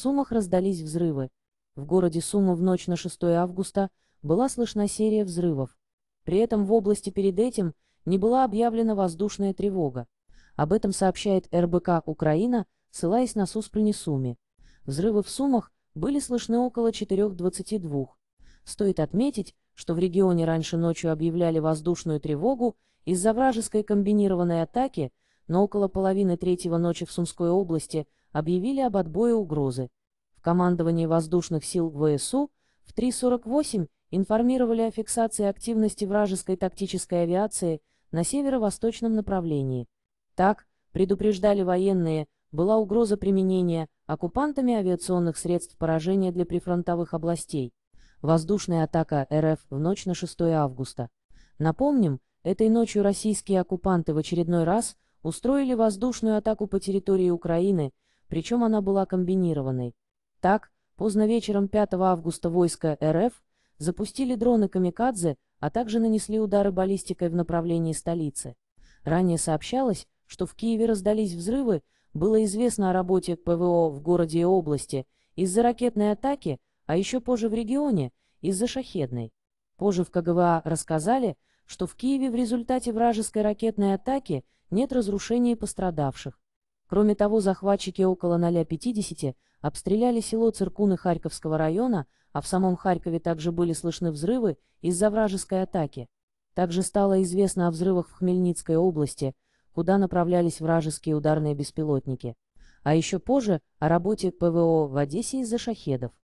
Сумах раздались взрывы. В городе Сумы в ночь на 6 августа была слышна серия взрывов. При этом в области перед этим не была объявлена воздушная тревога. Об этом сообщает РБК «Украина», ссылаясь на Суспільне Суми. Взрывы в Сумах были слышны около 4:22. Стоит отметить, что в регионе раньше ночью объявляли воздушную тревогу из-за вражеской комбинированной атаки, но около половины третьего ночи в Сумской области объявили об отбое угрозы. В командовании воздушных сил ВСУ в 3:48 информировали о фиксации активности вражеской тактической авиации на северо-восточном направлении. Так, предупреждали военные, была угроза применения оккупантами авиационных средств поражения для прифронтовых областей. Воздушная атака РФ в ночь на 6 августа. Напомним, этой ночью российские оккупанты в очередной раз устроили воздушную атаку по территории Украины, причем она была комбинированной. Так, поздно вечером 5 августа войска РФ запустили дроны «Камикадзе», а также нанесли удары баллистикой в направлении столицы. Ранее сообщалось, что в Киеве раздались взрывы, было известно о работе ПВО в городе и области из-за ракетной атаки, а еще позже в регионе из-за шахедной. Позже в КГВА рассказали, что в Киеве в результате вражеской ракетной атаки нет разрушений и пострадавших. Кроме того, захватчики около 0:50 обстреляли село Циркуны Харьковского района, а в самом Харькове также были слышны взрывы из-за вражеской атаки. Также стало известно о взрывах в Хмельницкой области, куда направлялись вражеские ударные беспилотники. А еще позже о работе ПВО в Одессе из-за шахедов.